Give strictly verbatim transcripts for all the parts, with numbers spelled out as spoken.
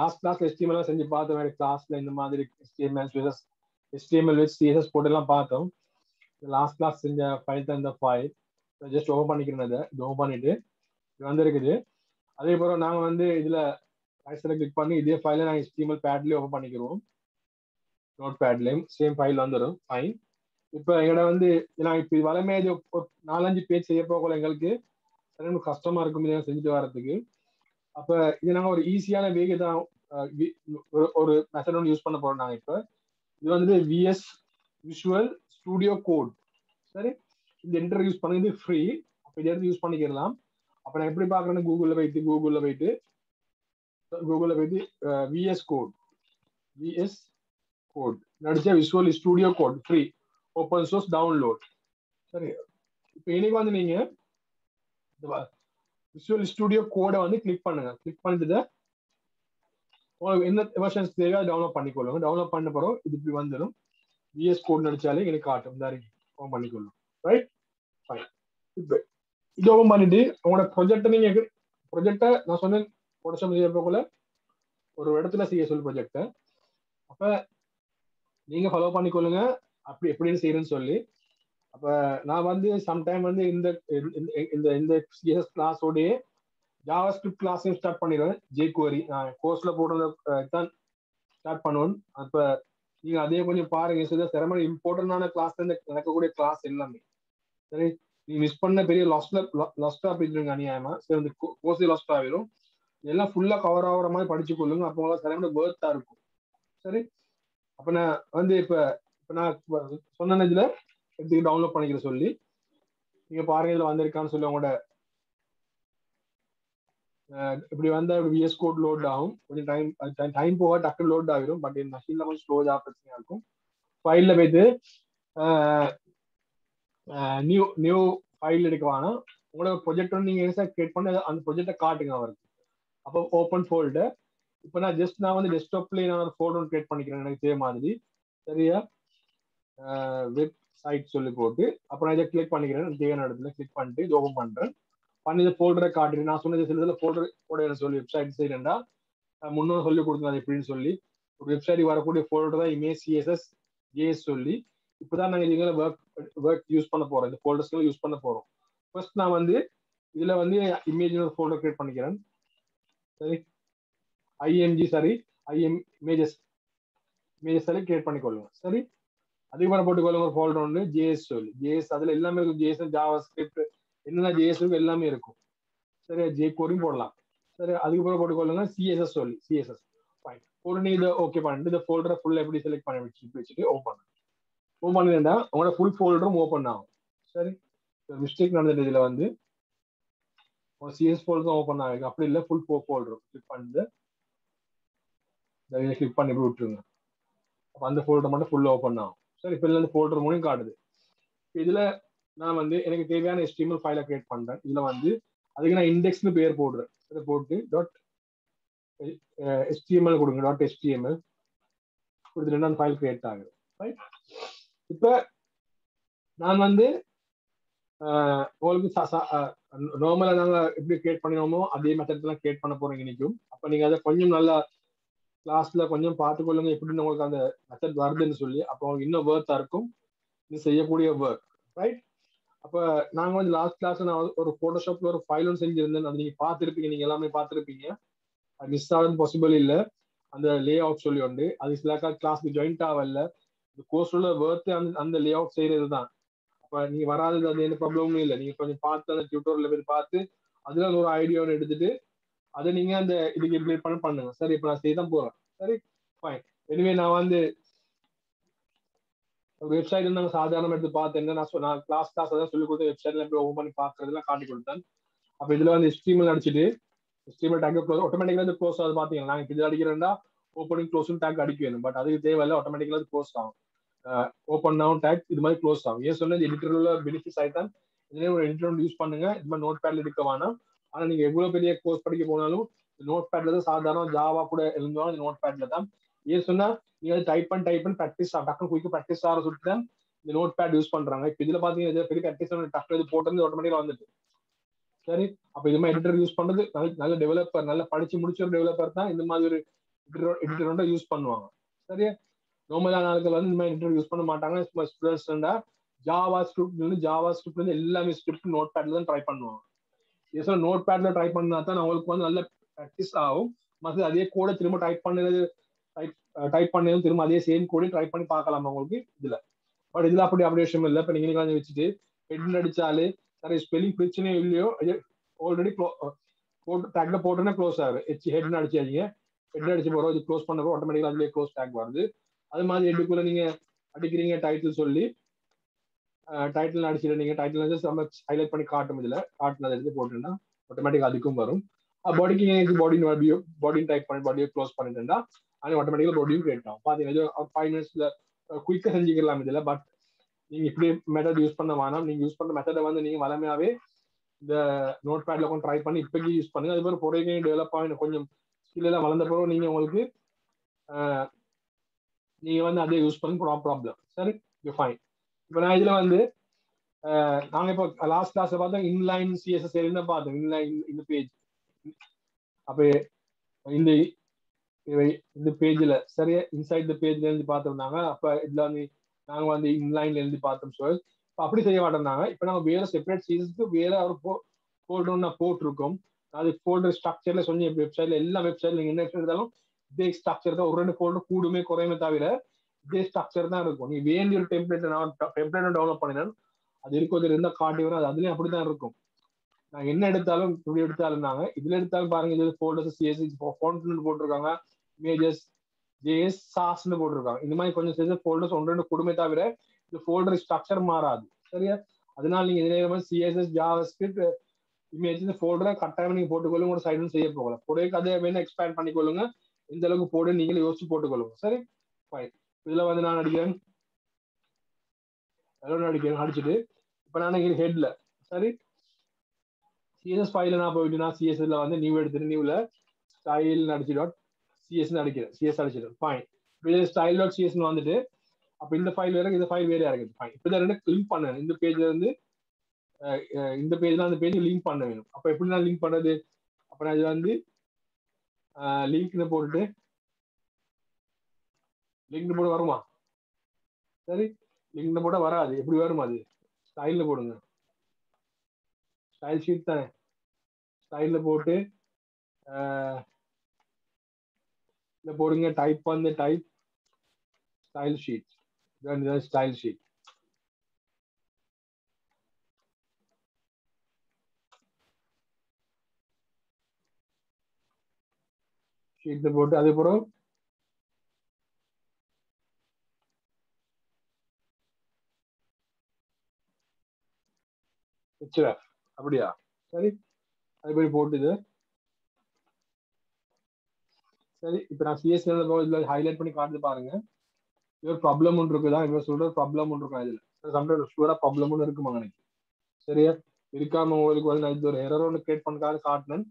Last கிளாஸ்ல H T M L செஞ்சு பார்த்தோம். வேற கிளாஸ்ல இந்த மாதிரி H T M L versus H T M L with C S S போட் எல்லாம் பார்த்தோம். லாஸ்ட் கிளாஸ் செஞ்ச ஃபைல் தான் இந்த ஃபைல். ஜஸ்ட் ஓபன் பண்ணிக்கிறேன். இத ஓபன் பண்ணிட்டு இது வந்திருக்குது. அதே போல நாங்க வந்து இதுல ரைட்ல கிளிக் பண்ணி இதே ஃபைலை நான் H T M L பேட்லயே ஓபன் பண்ணிக்கிறோம். நோட் பேட்லயும் சேம் ஃபைல் வந்துரும். ஃபைன். இப்போ எங்கட வந்து நான் இப்போ வலமே நாலஞ்சு பேஜ் செய்ய போகல எங்களுக்கு ரொம்ப கஷ்டமா இருக்கும் இதை செஞ்சுட்டு வரதுக்கு. அப்ப இது நாங்க ஒரு ஈஸியான வேக தான் ஒரு மெத்தட் ஒன்று யூஸ் பண்ண போறோம். நாங்க இப்போ இது வந்து V S Visual Studio Code. சரி, இந்த இன்டர் யூஸ் பண்ணி இது ஃப்ரீ. அப்போ இதை எடுத்து யூஸ் பண்ணிக்கலாம். அப்போ நான் எப்படி பார்க்குறேன்னு கூகுளில் போயிட்டு கூகுளில் போயிட்டு கூகுளில் போயிட்டு விஎஸ் கோட் விஎஸ் கோட் நடிச்ச Visual Studio Code free open source download. சரி, இப்போ இன்னைக்கு வந்து நீங்க Visual Studio Code வந்து கிளிக் பண்ணுங்க. கிளிக் பண்ணிட்டு உங்களுக்கு என்ன வெர்ஷன்ஸ் தேவையோ டவுன்லோட் பண்ணிக்கொள்ளுங்க. டவுன்லோட் பண்ண பிறகு இது இப்படி வந்துடும். விஎஸ் கோட் நடிச்சாலே எனக்கு காட்டும். இந்த ஓப்பன் பண்ணிக்கொள்ளும். Right, fine. இப்போ இது ஓப்பன் பண்ணிட்டு உங்களோட ப்ரொஜெக்டை நீங்கள் ப்ரொஜெக்டை நான் சொன்னேன் போட்டோஷாப் செய்ய போகல ஒரு இடத்துல செய்ய சொல்லு ப்ரொஜெக்டை. அப்போ நீங்கள் ஃபாலோ பண்ணிக்கொள்ளுங்க அப்படி எப்படின்னு செய்யணும்னு சொல்லி. அப்போ நான் வந்து சம்டைம் வந்து இந்த இந்த இந்த C S S கிளாஸோடைய JavaScript கிளாஸையும் ஸ்டார்ட் பண்ணிடுவேன். jQuery நான் கோர்ஸில் போடுறத தான் ஸ்டார்ட் பண்ணுவேன். அப்போ நீங்கள் அதே கொஞ்சம் பாருங்க. சார் சிரம இம்பார்ட்டண்டான கிளாஸ் தான் இந்த நடக்கக்கூடிய கிளாஸ் எல்லாமே. சரி, நீங்கள் மிஸ் பண்ண பெரிய லாஸ்ட்ல லாஸ்ட்டாக போயிடுங்க அநியாயமாக. சரி, இந்த கோர்ஸே லாஸ்ட் ஆகிடும். எல்லாம் ஃபுல்லாக கவர் ஆகிற மாதிரி படிச்சு கொள்ளுங்க. அப்போ உங்களால் சிரம வேர்த்தாக இருக்கும். சரி, அப்போ நான் வந்து இப்போ இப்போ நான் சொன்ன இதில் எடுத்து டவுன்லோட் பண்ணிக்கிற சொல்லி நீங்கள் பாருங்க இதில் வந்திருக்கான்னு சொல்லி உங்களோட இப்படி வந்தால் இப்படி விஎஸ் கோட் லோட் ஆகும். கொஞ்சம் டைம் டைம் போக டக்கு லோட் ஆகிடும். பட் இந்த மெஷினில் கொஞ்சம் ஸ்லோ ஜாப் பிரச்சனையாக இருக்கும். ஃபைலில் போய்ட்டு நியூ நியூ ஃபைல் எடுக்க வேணாம். உங்களோட ப்ரொஜெக்ட் வந்து நீங்கள் என்ன கிரியேட் பண்ணி அந்த ப்ரொஜெக்டை காட்டுங்க அவருக்கு. அப்போ ஓப்பன் ஃபோல்டர். இப்போ நான் ஜஸ்ட் நான் வந்து டெஸ்க்டாப்லேயே நான் ஒரு ஃபோல்டர் கிரியேட் பண்ணிக்கிறேன் எனக்கு இதே மாதிரி. சரியா, வெப் சைட் சொல்லி போட்டு அப்புறம் இதை கிளிக் பண்ணிக்கிறேன். தேவையான இடத்துல கிளிக் பண்ணிட்டு இது ஓப்பன் பண்ணுறேன். பண்ணி இதை ஃபோல்டரை காட்டுறேன். நான் சொன்னது சில இதில் ஃபோல்டர் போட சொல்லி வெப்சைட் செய்யறேன்டா முன்னோட சொல்லி கொடுத்துருந்தேன் எப்படின்னு சொல்லி ஒரு வெப்சைட்டுக்கு வரக்கூடிய ஃபோல்டர் தான் இமேஜ் சிஎஸ்எஸ் ஜேஎஸ் சொல்லி இப்போ தான் நாங்கள் இதுங்களை ஒர்க் ஒர்க் யூஸ் பண்ண போகிறோம். இந்த ஃபோல்டர்ஸ்லாம் யூஸ் பண்ண போகிறோம். ஃபர்ஸ்ட் நான் வந்து இதில் வந்து இமேஜ் ஒரு ஃபோல்டர் கிரியேட் பண்ணிக்கிறேன். சரி, ஐஎம்ஜி சரி ஐஎம் இமேஜஸ் இமேஜஸ் சரி கிரியேட் பண்ணிக்கொள்ளுங்க. சரி, அதிகமாக போட்டுக்கொள்ளுங்க ஒரு ஃபோல்டர் ஒன்று ஜேஎஸ் சொல்லி ஜேஎஸ் அதில் எல்லாமே இருக்கும். ஜேஎஸ் ஜாவாஸ்கிரிப்ட் என்னென்ன ஜேஎஸ் இருக்கும் எல்லாமே இருக்கும். சரி, ஜேக்வரியும் போடலாம். சரி, அதுக்கப்புறம் போட்டுக்கொள்ளுங்க சிஎஸ்எஸ் சொல்லி சிஎஸ்எஸ். ஃபைன், உடனே இதை ஓகே பண்ணிட்டு இந்த ஃபோல்டரை ஃபுல்லாக எப்படி செலக்ட் பண்ணி வச்சு வச்சுட்டு ஓப்பன் ஓப்பன் பண்ணிருந்தா உங்களோட ஃபுல் ஃபோல்டரும் ஓப்பன் ஆகும். சரி, மிஸ்டேக் நடந்துட்டு இதில் வந்து சிஎஸ் ஃபோல்டரும் ஓப்பன் ஆகிருக்கு. அப்படி இல்லை ஃபுல் ஃபோ ஃபோல்டரும் கிளிக் பண்ணிட்டு கிளிக் பண்ணி இப்படி விட்டுருங்க. அப்போ அந்த ஃபோல்டர் மட்டும் ஃபுல்லாக ஓப்பன் ஆகும். சரி, இப்போ இதில் ஃபோல்டர் மூணும் காட்டுது. இதில் நான் வந்து எனக்கு தேவையான H T M L ஃபைலை கிரியேட் பண்ணுறேன். இதில் வந்து அதுக்கு நான் இண்டெக்ஸ்னு பேர் போடுறேன். இதை போட்டு டாட் எச்டிஎம்எல் கொடுங்க. டாட் எச்டிஎம்எல் கொடுத்துட்டு ரெண்டாவது ஃபைல் கிரியேட் ஆகுது. ரைட், இப்போ நான் வந்து உங்களுக்கு நார்மலாக நாங்கள் எப்படி கிரியேட் பண்ணினோமோ அதே மெத்தட்லாம் கிரியேட் பண்ண போகிறோம் இன்றைக்கும். அப்போ நீங்கள் அதை கொஞ்சம் நல்லா கிளாஸில் கொஞ்சம் பார்த்துக்கொள்ளுங்க எப்படின்னு உங்களுக்கு அந்த மெத்தட் வருதுன்னு சொல்லி. அப்போ உங்களுக்கு இன்னும் ஒர்த்தாக இருக்கும் இது செய்யக்கூடிய ஒர்க். ரைட், அப்போ நாங்கள் வந்து லாஸ்ட் கிளாஸில் நான் ஒரு ஃபோட்டோஷாப்பில் ஒரு ஃபைல் ஒன்று செஞ்சுருந்தேன். அது நீங்கள் பார்த்துருப்பீங்க, நீங்கள் எல்லாமே பார்த்துருப்பீங்க. அது மிஸ் ஆகுது பாசிபிள் இல்லை. அந்த லே அவுட் சொல்லி உண்டு. அது சிலக்கா கிளாஸுக்கு ஜாயிண்ட் ஆகல. இந்த கோர்ஸோட ஒர்த்து அந்த அந்த லே அவுட் செய்கிறது தான். அப்போ நீங்கள் வராது அது எந்த ப்ராப்ளமும் இல்லை. நீங்கள் கொஞ்சம் பார்த்து அந்த டியூட்டோரியல் போய் பார்த்து அதில் ஒரு ஐடியாவை எடுத்துகிட்டு அதை நீங்கள் அந்த இதுக்கு இம்ப்ளிமெண்ட் பண்ண பண்ணுங்க. சரி, இப்போ நான் செய்ய தான் போகிறேன். சரி, ஃபைன். எனிவே நான் வந்து வெப்சைட் நாங்கள் சாதாரணமாக எடுத்து பார்த்தேன். நான் நான் கிளாஸ் கிளாஸ் அதான் சொல்லிக் கொடுத்தேன். வெப்சைட்லாம் எப்படி ஓப்பன் பண்ணி பார்க்குறதுலாம் காட்டி கொடுத்தேன். அப்போ இதில் வந்து H T M L அடிச்சுட்டு H T M L tag close ஆட்டோமேட்டிக்காக வந்து க்ளோஸ் ஆகுது. பார்த்தீங்கன்னா நாங்கள் இப்போ இது அடிக்கிறேன்னா ஓப்பனிங் க்ளோஸும் டேக் அடிக்க வேணும். பட் அதுக்கு தேவையில்லை. ஆட்டோமேட்டிக்காக அது க்ளோஸ் ஆகும். ஓப்பன் ஆகும் டேக் இது மாதிரி க்ளோஸ் ஆகும். ஏன் சொன்னால் எடிட்டர் உள்ள பெனிஃபிட்ஸ் ஆகிட்டான். இதுலேயே ஒரு எடிட்டர் யூஸ் பண்ணுங்க. இது மாதிரி நோட் பேட்ல எடுக்க வேணாம். ஆனால் நீங்கள் எவ்வளோ பெரிய கோர்ஸ் படிக்க போனாலும் நோட் பேட்ல தான் சாதாரண ஜாவா கூட இருந்தாலும் நோட் பேட்ல தான். ஏன் சொன்னால் நீங்கள் வந்து டைப் பண்ணி டைப் பண்ணி ப்ராக்டிஸ் ஆகும். டக்குனு குயிக்க ப்ராக்டிஸ் ஆகிற சொல்லிட்டு தான் இந்த நோட் பேட் யூஸ் பண்ணுறாங்க. இப்போ இதில் பார்த்தீங்கன்னா பெரிய ப்ராக்டிஸ் டக்கு இது போட்டது ஆட்டோமேட்டிக்காக வந்துட்டு சரி அப்ப இதுமே எடிட்டர் யூஸ் பண்றது நல்ல டெவலப்பர் நல்ல படிச்சு முடிச்ச ஒரு டெவலப்பர் தான் இந்த மாதிரி ஒரு எடிட்டர் வந்து யூஸ் பண்ணுவாங்க. சரியா நார்மலான ஆட்கள் வந்து இந்த மாதிரி எடிட்டர் யூஸ் பண்ண மாட்டாங்க. ஸ்டூடண்ட்ஸ் இருந்தா ஜாவா ஸ்கிரிப்ட்ல இருந்து ஜாவா ஸ்கிரிப்ட்ல இருந்து எல்லாமே ஸ்கிரிப்ட் நோட் பேட்ல தான் ட்ரை பண்ணுவாங்க. ஏசோ நோட் பேட்ல ட்ரை பண்ணா தான் உங்களுக்கு வந்து நல்ல பிராக்டிஸ் ஆகும். மத்த அதே கோட திரும்ப டைப் பண்ணது டைப் டைப் பண்ணது திரும்ப அதே சேம் கோட ட்ரை பண்ணி பார்க்கலாம் உங்களுக்கு இதுல. பட் இதுல அப்படி அப்படி விஷயம் இல்ல. இப்ப நீங்க காஞ்சி வச்சிட்டு ஹெட் அடிச்சாலே சரி ஸ்பெல்லிங் பிரச்சனை இல்லையோ ஆல்ரெடி டேக்ல போட்டோன்னா க்ளோஸ் ஆகுது. ஹெச் ஹெட்னு அடிச்சாதீங்க ஹெட் அடிச்சு போறோம் இது க்ளோஸ் பண்ணப்போ ஆட்டோமேட்டிக்கலா அதுலயே க்ளோஸ் டேக் வருது. அது மாதிரி ஹெட்டுக்குள்ள நீங்க அடிக்கிறீங்க டைட்டில் சொல்லி டைட்டில் அடிச்சுட்டு நீங்க டைட்டில் நம்ம ஹைலைட் பண்ணி காட்டும் இதுல காட்டினது எடுத்து போட்டுன்னா ஆட்டோமேட்டிக்கா அதுக்கும் வரும். பாடிக்கு நீங்க பாடி பாடியும் டைப் பண்ணி பாடியை க்ளோஸ் பண்ணிட்டா அது ஆட்டோமேட்டிக்கலா பாடியும் கிரியேட் ஆகும். பாத்தீங்கன்னா ஃபைவ் மினிட்ஸ்ல குயிக்கா செஞ்சுக்கலாம் இதுல. பட் நீங்க இப்படி மெத்தட் யூஸ் பண்ண வேணாம். நீங்க யூஸ் பண்ற மெத்தடை வந்து நீங்க வளமையாவே இந்த நோட் பேட்ல கொஞ்சம் ட்ரை பண்ணி இப்போக்கி யூஸ் பண்ணுங்க. அது மாதிரி பொறையை டெவலப் ஆகணும் கொஞ்சம் ஸ்கில் எல்லாம் வளர்ந்த பிறகு நீங்க உங்களுக்கு நீங்க வந்து அதே யூஸ் பண்ண ப்ராப்ளம். சரி ஃபைன். இப்போ நான் இதுல வந்து நாங்க இப்போ லாஸ்ட் கிளாஸ்ல பார்த்தோம் இன்லைன் சிஎஸ்எஸ் தான் பார்த்தோம் இன்லைன் இந்த பேஜ் அப்ப இந்த இந்த பேஜ்ல சரியா இன்சைட் த பேஜ்ல இருந்து பார்த்துருந்தாங்க. அப்ப இதுல வந்து நாங்க வந்து இன்லைன்ல இருந்து பார்த்தோம். சார் அப்படி செய்ய மாட்டேன்னாங்க. இப்போ நாங்கள் வேற செப்பரேட் சீசனுக்கு வேற ஒரு ஃபோல்டர்னா போட்டிருக்கோம். அது ஃபோல்டர் ஸ்ட்ரக்சர்ல சொன்னி வெப்சைட்ல எல்லா வெப்சைட்ல நீங்க என்ன எடுத்தாலும் இதே ஸ்ட்ரக்சர் தான். ஒரு ரெண்டு ஃபோல்டர் கூடுமே குறையுமே தவிர இதே ஸ்ட்ரக்சர் தான் இருக்கும். நீ வேண்டிய ஒரு டெம்ப்ளேட் நான் டெம்ப்ளேட் டெவலப் பண்ணினா அது இருக்கும் இருந்தால் காட்டி வரும். அது அதுலயும் அப்படிதான் இருக்கும். நான் என்ன எடுத்தாலும் இப்படி எடுத்தாலும் நாங்க இதுல எடுத்தாலும் பாருங்க இது ஃபோல்டர்ஸ் சிஎஸ்எஸ் ஃபாண்ட் போட்டிருக்காங்க இமேஜஸ் ஜேஎஸ் சாஸ்ன்னு போட்டிருக்காங்க. இந்த மாதிரி கொஞ்சம் சேர்த்து ஃபோல்டர்ஸ் ஒன்று ரெண்டு கூடுமே தவிர இந்த ஃபோல்டர் ஸ்ட்ரக்சர் மாறாது. சரியா அதனால நீங்க இதே மாதிரி சிஎஸ்எஸ் ஜாவாஸ்கிரிப்ட் இமேஜ் இந்த ஃபோல்டரை கட்டாயம் நீங்க போட்டுக்கொள்ளுங்க. உங்களோட சைடும் செய்ய போகலாம். புடைய கதையை வேணும் எக்ஸ்பேண்ட் பண்ணிக்கொள்ளுங்க. இந்த அளவுக்கு போடு நீங்களே யோசிச்சு போட்டுக்கொள்ளுங்க. சரி ஃபைன். இதுல வந்து நான் அடிக்கிறேன் அடிக்கிறேன் அடிச்சுட்டு இப்ப நான் ஹெட்ல சரி சிஎஸ்எஸ் ஃபைல நான் போயிட்டு நான் சிஎஸ்எஸ்ல வந்து நியூ எடுத்துட்டு நியூல ஸ்டைல் அடிச்சுட்டு சிஎஸ் அடிக்கிறேன் சிஎஸ் அடிச்சிடும். ஃபைன். ஸ்டைல் டாட் சிஎஸ்ன்னு வந்துட்டு அப்ப இந்த ஃபைல் வேற இந்த ஃபைல் வேறையா இருக்குது. ஃபைன். இப்போ ரெண்டு லிங்க் பண்ணணும். இந்த பேஜ்ல இருந்து இந்த பேஜ்ல அந்த பேஜ் லிங்க் பண்ண வேணும். அப்ப எப்படி நான் லிங்க் பண்ணது அப்ப நான் இது வந்து லிங்க்னு போட்டுட்டு லிங்க்னு போட வருமா? சரி லிங்க்னு போட வராது. எப்படி வருமா? அது ஸ்டைல்ல போடுங்க. ஸ்டைல் ஷீட் தானே. ஸ்டைல்ல போட்டு இதில் போடுங்க டைப் வந்து type style sheet style sheet ஷீட்ல போட்டு அதுக்கப்புறம் அப்படியா? சரி அதுபடி போட்டுது. சரி இப்போ நான் சிஎஸ் இதுல ஹைலைட் பண்ணி காட்டு பாருங்க. இவர் ப்ராப்ளம் ஒன்று இருக்குதான். இவர் சொல்ற ப்ராப்ளம் ஒன்று இருக்கும். இதுல சம்டைம் ஷூரா ப்ராப்ளம் ஒன்று இருக்குமா எனக்கு? சரியா இருக்காம உங்களுக்கு வந்து நான் இது ஒரு எரர் ஒன்று கிரியேட் பண்ணக்காக காட்டினேன்.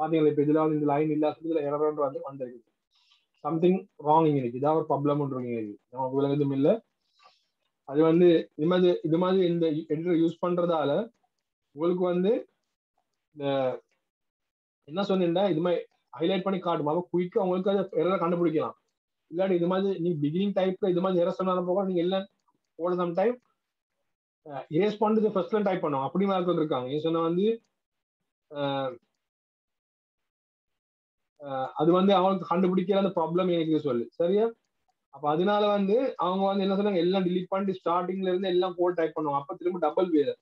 பாத்தீங்களா இப்போ இதுல வந்து இந்த லைன் இல்லாத எரர் ஒன்று வந்து வந்திருக்கு. சம்திங் ராங் இங்க இருக்கு. இதான் ஒரு ப்ராப்ளம் ஒன்று இருக்கு. நமக்கு விலங்கு எதுவும் இல்லை. அது வந்து இது மாதிரி இது மாதிரி இந்த எடிட்டர் யூஸ் பண்றதால உங்களுக்கு வந்து இந்த என்ன சொன்னீங்கன்னா இது மாதிரி ஹைலைட் பண்ணி காட்டுமா குயிக்கா உங்களுக்கு அதை எரரை கண்டுபிடிக்கலாம். இல்லாட்டி இது மாதிரி நீ பிகினிங் டைப்ல இது மாதிரி எரர் சொன்னாலும் போக நீங்க எல்லாம் ஓட சம் டைம் எரேஸ் பண்ணிட்டு ஃபர்ஸ்ட்ல டைப் பண்ணுவோம். அப்படி மாதிரி இருக்காங்க. ஏன் சொன்னா வந்து அது வந்து அவங்களுக்கு கண்டுபிடிக்கிற அந்த ப்ராப்ளம் எனக்கு சொல்லு. சரியா அப்ப அதனால வந்து அவங்க வந்து என்ன சொன்னாங்க எல்லாம் டிலீட் பண்ணிட்டு ஸ்டார்டிங்ல இருந்து எல்லாம் போட்டு டைப் பண்ணுவாங்க. அப்ப திரும்ப டபுள் வேற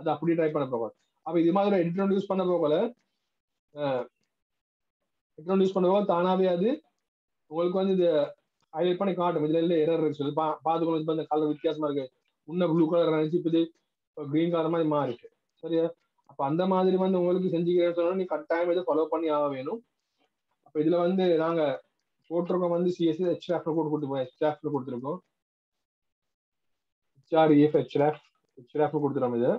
அது அப்படி டைப் பண்ண போக. அப்ப இது மாதிரி எடிட்டர் யூஸ் பண்ண போகல எடிட்டர் யூஸ் பண்ண போக தானாவே அது உங்களுக்கு வந்து இது ஹைலைட் பண்ணி காட்டும். இதுல இல்லை எரர் இருக்கு சொல்லி பா பார்த்துக்கணும். இப்போ இந்த கலர் வித்தியாசமா இருக்கு. முன்ன ப்ளூ கலர் நினைச்சு இப்போ இது கிரீன் கலர் மாதிரி மாறிட்டு. சரியா அப்ப அந்த மாதிரி வந்து உங்களுக்கு செஞ்சுக்கிறேன்னு சொன்னா நீ கட்டாயம் இதை ஃபாலோ பண்ணி ஆக வேணும். அப்ப இதுல வந்து நாங்க போட்டிருக்கோம் வந்து சிஎஸ்எஸ் ஹெச்ஆர்எஃப்ல போட்டு கொடுத்துருக்கோம். ஹெச்ஆர்எஃப்ல கொடுத்துருக்கோம் ஹெச்ஆர்எஃப் ஹெச்ஆர்எஃப் ஹெச்ஆர்எஃப்ல கொடுத்துருக்கோம். இது